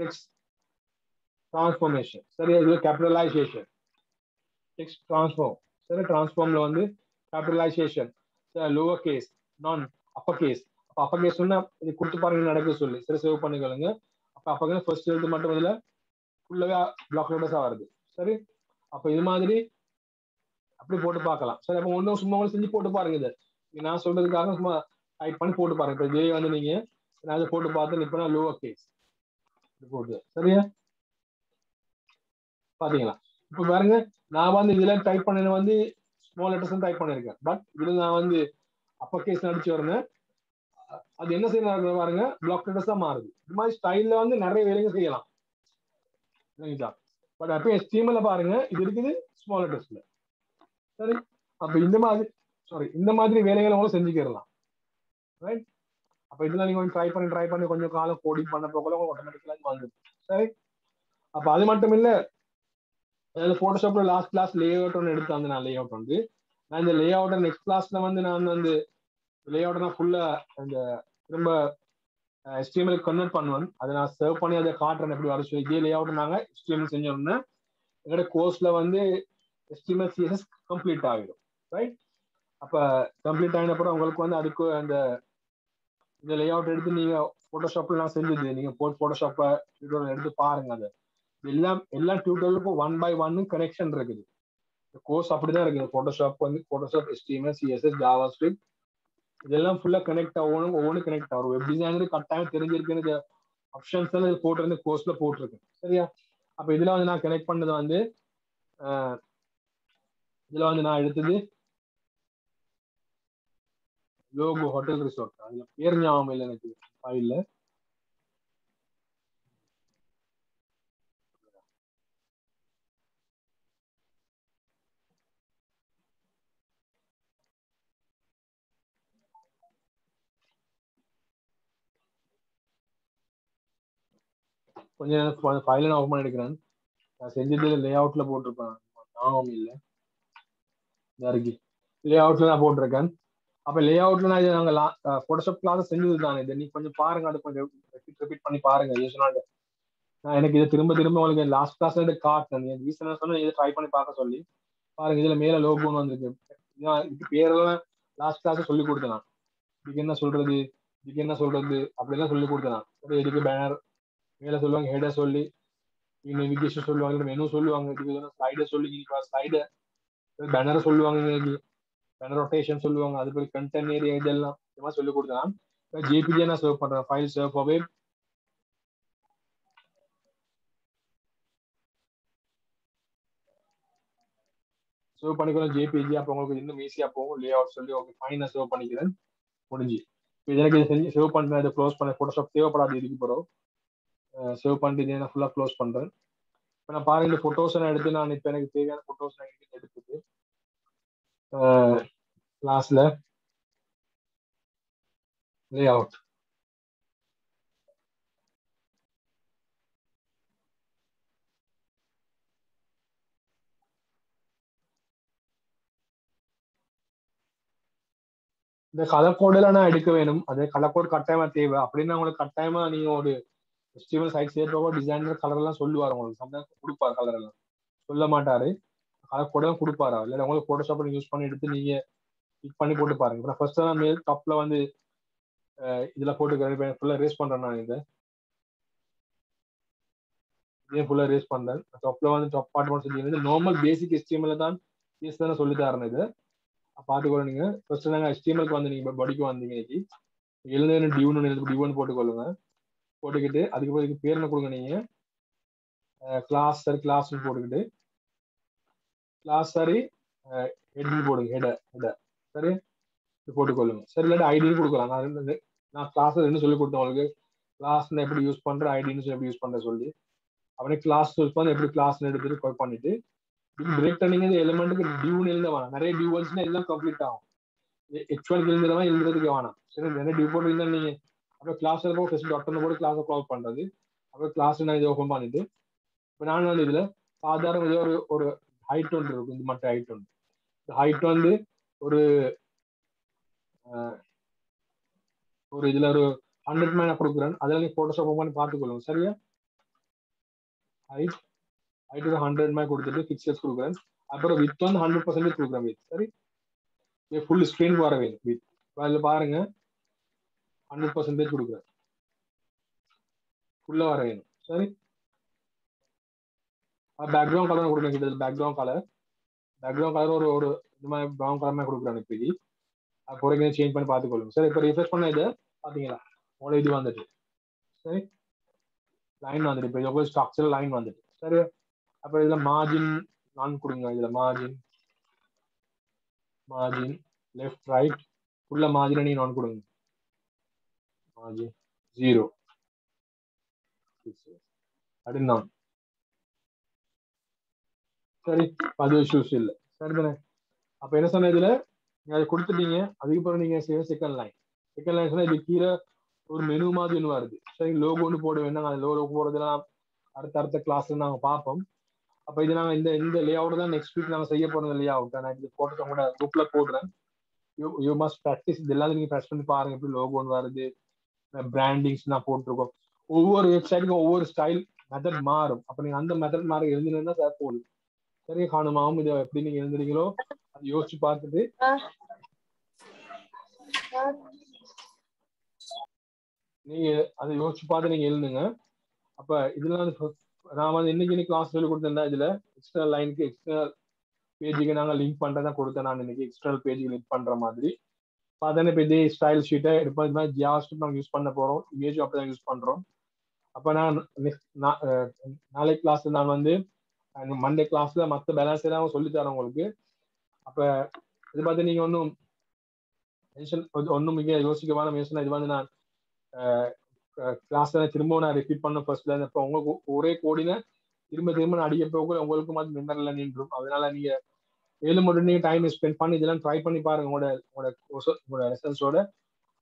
டெக்ஸ்ட் டிரான்ஸ்ஃபார்மேஷன். சரியா, இது கேபிட்டலைசேஷன் டெக்ஸ்ட் டிரான்ஸ்ஃபார்ம். சரி, டிரான்ஸ்ஃபார்ம்ல வந்து கேபிட்டலைசேஷன், லோவர் கேஸ், நான் அப்பர் கேஸ். அப்போ அப்பர் கேஸ் சொன்னா இது கொடுத்து பாருங்க நடக்க சொல்லி. சரி, சேவ் பண்ணிக்கொள்ளுங்க. அப்போ அப்போ ஃபர்ஸ்ட் எழுத்து மட்டும் இதுல ஃபுல்லாவே பிளாக் லெட்டர்ஸா வருது. சரி, அப்போ இது மாதிரி அப்படி போட்டு பார்க்கலாம். சரி, அப்போ ஒன்றும் சும்மா ஒன்று செஞ்சு போட்டு பாருங்க. இதை நான் சொல்றதுக்காக சும்மா டைப் பண்ணி போட்டு பாருங்க. இப்போ ஜே வந்து நீங்க நான் அதை போட்டு பார்த்து இப்போ நான் லோவர் கேஸ் போட்டு. சரியா, பாத்தீங்களா இப்போ பாருங்க. நான் வந்து இதுல டைப் பண்ண வந்து ஸ்மால் லெட்டர்ஸ் டைப் பண்ணிருக்கேன். பட் இதுல நான் வந்து அப்பர் கேஸ் அடிச்சு வரேன். அது என்ன செய்யணும் பாருங்க, பிளாக் லெட்டர்ஸ் தான் மாறுது. இது மாதிரி ஸ்டைல்ல வந்து நிறைய வேலைங்க செய்யலாம். பட் அப்போ எச்டிஎம்எல்ல பாருங்க இது இருக்குது ஸ்மால் லெட்டர்ஸ்ல. சரி, அப்போ இந்த மாதிரி சாரி இந்த மாதிரி வேலைகளை கூட செஞ்சுக்கிடலாம். ரைட், அப்போ இதெல்லாம் நீங்க ட்ரை பண்ணி ட்ரை பண்ணி கொஞ்சம் காலம் கோடிங் பண்ண போகல உங்களுக்கு ஆட்டோமேட்டிக்கலா வந்துடும். சரி, அப்போ அது மட்டும் இல்லை. அதாவது போட்டோஷாப்ல லாஸ்ட் கிளாஸ் லே அவுட் ஒன்று எடுத்து வந்து நான் லே அவுட் வந்து நான் இந்த லே அவுட்டை நெக்ஸ்ட் கிளாஸ்ல வந்து நான் வந்து லே அவுட்டை நான் ஃபுல்லா அந்த திரும்ப எச்டிஎம்எல் கன்வெர்ட் பண்ணுவேன். அதை நான் சர்வ் பண்ணி அதை காட்டுறேன் எப்படி வர சொல்லி. இதே லே அவுட் நாங்கள் எச்டிஎம்எல் செஞ்சோம்னா எங்களோட கோர்ஸ்ல வந்து எச்டிஎம்எல் சிஎஸ்எஸ் கம்ப்ளீட் ஆகிடும். ரைட், அப்போ கம்ப்ளீட் ஆகின அப்புறம் உங்களுக்கு வந்து அதுக்கு அந்த இந்த லே அவுட் எடுத்து நீங்கள் போட்டோஷாப்ல நான் செஞ்சது நீங்கள் போ போட்டோஷாப்பை எடுத்து பாருங்க. அதை எல்லாம் எல்லா டியூட்டோரியலுக்கும் ஒன் பை ஒன்னு கனெக்ஷன் இருக்குது. கோர்ஸ் அப்படிதான் இருக்குது. போட்டோஷாப் வந்து போட்டோஷாப் எச்டிஎம்எல் சிஎஸ்எஸ் ஜாவாஸ்கிரிப்ட் இதெல்லாம் ஃபுல்லா கனெக்ட் ஆகணும். ஒவ்வொன்றும் கனெக்ட் ஆகும். வெப் டிசைனருக்கு கட்டாயம் தெரிஞ்சிருக்குன்னு ஆப்ஷன்ஸ் எல்லாம் இது போட்டிருந்து கோர்ஸ்ல போட்டிருக்கேன். சரியா, அப்ப இதுல வந்து நான் கனெக்ட் பண்ணது வந்து இதுல வந்து நான் எடுத்தது லோகோ ஹோட்டல் ரிசார்ட். அதுல பேர் ஞாபகம் இல்லை எனக்கு ஃபைல்ல. கொஞ்சம் ஃபைல நான் ஓப்பன் பண்ணிருக்கிறேன். நான் செஞ்சதுல லே அவுட்ல போட்டிருப்பேன். ஞாபகம் இல்லை யாருக்கு லே அவுட்ல நான் போட்டிருக்கேன். அப்போ லே அவுட்ல நான் நாங்கள் லா போட்டோஷாப் கிளாஸ் செஞ்சது தானே. இதை நீ கொஞ்சம் பாருங்க, அது கொஞ்சம் ரிப்பீட் ரிப்பீட் பண்ணி பாருங்க. யூஸ்னால நான் எனக்கு இதை திரும்ப திரும்ப உங்களுக்கு லாஸ்ட் கிளாஸ்ல இதை காட்டினேன். எனக்கு ரீசனாக சொன்னால் இதை ட்ரை பண்ணி பார்க்க சொல்லி பாருங்க. இதில் மேலே லோகோன்னு வந்திருக்கு. இதுக்கு பேரெல்லாம் லாஸ்ட் கிளாஸை சொல்லி கொடுத்தேன். இதுக்கு என்ன சொல்றது இதுக்கு என்ன சொல்றது அப்படிலாம் சொல்லி கொடுத்தேன். இதுக்கு பேனர் மேல சொல்லுவாங்க, ஹெட சொல்லி नेविगेशन சொல்லுவாங்க மெனு சொல்லுவாங்க இதுக்கு ஸ்லைடர் சொல்லுவீங்க ஸ்லைட பேனர் சொல்லுவாங்க பேனர் ரொட்டேஷன் சொல்லுவாங்க அது போல கண்டென்ட் ஏரியா இதெல்லாம் இதெல்லாம் சொல்லி கொடுத்தலாம் ஜேபிஜி நான் சர்வ் பண்றேன் ஃபைல் சர்வ் அவே சர்வ் பண்ணிக்கலாம் ஜேபிஜி அப்ப உங்களுக்கு இன்னும் ஈஸியா போகும் லேஅவுட் சொல்லி ஓகே ஃபைனா சர்வ் பண்ணிக்கிறேன் முடிஞ்சி இதெல்லாம் செஞ்சு சர்வ் பண்ணி அதை க்ளோஸ் பண்ண போட்டோஷாப் தேவைப்படாது இதுக்கு போறோம் சேவ் பண்ணிட்டு நான் ஃபுல்லா க்ளோஸ் பண்றேன் இப்போ நான் பாருங்க இந்த போட்டோஸ் நான் எடுத்து நான் இப்போ எனக்கு தேவையான போட்டோஸ் நான் எடுத்துட்டு கிளாஸ்ல லேஅவுட் இந்த கலர் கோட்ல நான் எடுக்க வேணும் அதே கலர் கோட் கட்டாயமா தேவை அப்படின்னா உங்களுக்கு கட்டாயமா நீங்க ஒரு ஃபெஸ்டிவல் சைட் சேர்ப்போம் டிசைனர் கலர்லாம் சொல்லுவார் உங்களுக்கு சம்டைம்ஸ் கொடுப்பார் கலர்லாம் சொல்ல மாட்டாரு கலர் கூட கொடுப்பாரா இல்லை உங்களுக்கு ஃபோட்டோஷாப்பில் யூஸ் பண்ணி எடுத்து நீங்கள் கிளிக் பண்ணி போட்டு பாருங்க இப்போ ஃபர்ஸ்ட் நான் மேல் டாப்பில் வந்து இதில் போட்டுக்கிறேன் ஃபுல்லாக ரேஸ் பண்ணுறேன் நான் இதை இதே ஃபுல்லாக ரேஸ் பண்ணுறேன் டாப்பில் வந்து டாப் பார்ட் மட்டும் சொல்லி நார்மல் பேசிக் எஸ்டிஎம்எல் தான் பேஸ் தானே சொல்லி தரேன் இது பார்த்துக்கொள்ள நீங்கள் ஃபர்ஸ்ட் நாங்கள் எஸ்டிஎம்எல்க்கு வந்து நீங்கள் படிக்க வந்தீங்க இன்னைக்கு எழுந்த டியூன்னு எழுந்து டியூன்னு போட்டுக்கொள்ளுங்க போட்டுக்கிட்டு அதுக்கப்புறம் இதுக்கு பேர் என்ன கொடுங்க நீங்க கிளாஸ் சார் கிளாஸ்ன்னு போட்டுக்கிட்டு கிளாஸ் சாரி ஹெட்னு போடுங்க ஹெட ஹெட சரி இது போட்டுக்கொள்ளுங்க சரி இல்லாட்டி ஐடின்னு கொடுக்கலாம் நான் நான் கிளாஸ் ரெண்டு சொல்லி கொடுத்தேன் உங்களுக்கு கிளாஸ்ன்னு எப்படி யூஸ் பண்ணுறேன் ஐடின்னு சொல்லி எப்படி யூஸ் பண்ணுற சொல்லி அப்படியே கிளாஸ் யூஸ் பண்ண எப்படி கிளாஸ்ன்னு எடுத்துட்டு கொல் பண்ணிட்டு இது டிரெக்டாக நீங்கள் இந்த எலிமெண்ட்டுக்கு டியூன்னு எழுத வேணாம் நிறைய டியூ வந்துச்சுன்னா எல்லாம் கம்ப்ளீட் ஆகும் ஹெச்வனுக்கு எழுந்தெல்லாம் எழுதுறதுக்கு வேணாம் சரி நிறைய டியூ போட்டு இருந்தால் நீங்கள் அப்புறம் கிளாஸ் இருக்கும் ஃபர்ஸ்ட் டாக்டர்னு போட்டு கிளாஸை க்ளோஸ் பண்ணுறது அப்புறம் கிளாஸ் நான் இதை ஓப்பன் பண்ணிட்டு இப்போ நான் வந்து இதில் சாதாரண இதே ஒரு ஒரு ஹைட் ஒன்று இருக்கும் இது மட்டும் ஹைட் ஒன்று இந்த ஹைட் வந்து ஒரு ஒரு இதில் ஒரு ஹண்ட்ரட் மேனை கொடுக்குறேன் அதில் நீங்கள் ஃபோட்டோஷாப் பண்ணி பார்த்துக்கொள்ளுங்க சரியா ஹைட் ஹைட் ஒரு ஹண்ட்ரட் மேன் கொடுத்துட்டு பிக்சர்ஸ் கொடுக்குறேன் அப்புறம் வித் வந்து ஹண்ட்ரட் பர்சன்டேஜ் கொடுக்குறேன் வித் சரி ஃபுல் ஸ்க்ரீன் வர வேணும் வித் அதில் பாருங்கள் ஹண்ட்ரட் பர்சன்டேஜ் கொடுக்குறேன் ஃபுல்லாக வர வேணும் சரி பேக்ரவுண்ட் கலர் கொடுக்குறேன் கிட்டத்தட்ட பேக்ரவுண்ட் கலர் பேக்ரவுண்ட் கலர் ஒரு ஒரு இந்த மாதிரி ப்ரௌன் கலர் மாதிரி கொடுக்குறேன் இப்போதைக்கு அது குறைக்க சேஞ்ச் பண்ணி பார்த்துக்கொள்ளுங்க சரி இப்போ ரிஃப்ரெஷ் பண்ண இது பார்த்தீங்களா உங்களோட இது வந்துட்டு சரி லைன் வந்துட்டு இப்போ இது ஸ்ட்ரக்சர் லைன் வந்துட்டு சரி அப்போ இதில் மார்ஜின் நான் கொடுங்க இதில் மார்ஜின் மார்ஜின் லெஃப்ட் ரைட் ஃபுல்லாக மார்ஜினை நீங்கள் நான் கொடுங்க जीरो अडिन्नाम சரி அது इश्यूஸ் இல்ல சரிதானே அப்ப என்ன சொன்ன இதுல நீங்க அதை கொடுத்துட்டீங்க அதுக்கு அப்புறம் நீங்க save second line second line சொன்னா இது கீழே ஒரு மெனு மாதிரி ஒன்று வருது சரி லோகோன்னு போட வேண்டாம் அந்த லோகோ போடுறதுலாம் அடுத்த அடுத்த கிளாஸ்ல நாங்கள் பார்ப்போம் அப்போ இது நாங்கள் இந்த இந்த லேஅவுட் தான் நெக்ஸ்ட் வீக் நாங்கள் செய்ய போறது லே அவுட் தான் நான் இது போட்டு கூட குரூப்ல போடுறேன் யூ யூ மஸ்ட் ப்ராக்டிஸ் இது எல்லாத்தையும் நீங்க ப்ராக்டிஸ் பண்ணி பாருங்க எப்படி லோகோன்னு வருது பிராண்டிங்ஸ் நான் போட்டிருக்கோம் ஒவ்வொரு வெப்சைட்டுக்கும் ஒவ்வொரு ஸ்டைல் மெத்தட் மாறும் அப்போ நீங்கள் அந்த மெத்தட் மாற எழுந்தினா சார் போகணும் சரி காணுமாவும் இதை எப்படி நீங்கள் எழுந்துறீங்களோ அதை யோசிச்சு பார்த்துட்டு நீங்கள் அதை யோசிச்சு பார்த்து நீங்கள் எழுதுங்க அப்போ இதெல்லாம் நான் வந்து இன்னைக்கு இன்னைக்கு கிளாஸ் சொல்லி கொடுத்தேன்டா இதில் எக்ஸ்டர்னல் லைனுக்கு எக்ஸ்டர்னல் பேஜுக்கு நாங்கள் லிங்க் பண்ணுறதான் கொடுத்தேன் நான் இன்னைக்கு எக்ஸ்டர்னல் பேஜுக்கு லிங்க் பண்ணுற மாதிரி பார்த்தோன்னா இப்போ இதே ஸ்டைல் ஷீட்டை எடுப்போம் இது மாதிரி ஜாஸ்ட் நாங்கள் யூஸ் பண்ண போகிறோம் இமேஜும் அப்படி தான் யூஸ் பண்ணுறோம் அப்போ நான் நெக்ஸ்ட் நான் நாளைக்கு கிளாஸில் நான் வந்து மண்டே கிளாஸில் மற்ற பேலன்ஸ் எல்லாம் சொல்லித்தரேன் உங்களுக்கு அப்போ இது பார்த்து நீங்கள் ஒன்றும் டென்ஷன் ஒன்றும் மிக யோசிக்கமான யோசனை இது வந்து நான் கிளாஸில் திரும்பவும் நான் ரிப்பீட் பண்ண ஃபர்ஸ்ட்லேருந்து இப்போ உங்களுக்கு ஒரே கோடினை திரும்ப திரும்ப நான் அடிக்க போக உங்களுக்கும் அது மெமரியில் நின்றும் அதனால் நீங்கள் ஏழு மட்டும் நீங்கள் டைம் ஸ்பெண்ட் பண்ணி இதெல்லாம் ட்ரை பண்ணி பாருங்க உங்களோட உங்களோட உங்களோட லெசன்ஸோட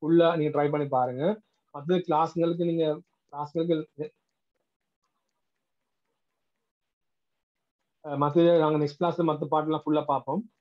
ஃபுல்லாக நீங்கள் ட்ரை பண்ணி பாருங்க மற்ற கிளாஸுங்களுக்கு நீங்கள் கிளாஸுங்களுக்கு மற்ற நாங்கள் நெக்ஸ்ட் கிளாஸில் மற்ற பாட்டெல்லாம் ஃபுல்லாக பார்ப்போம்.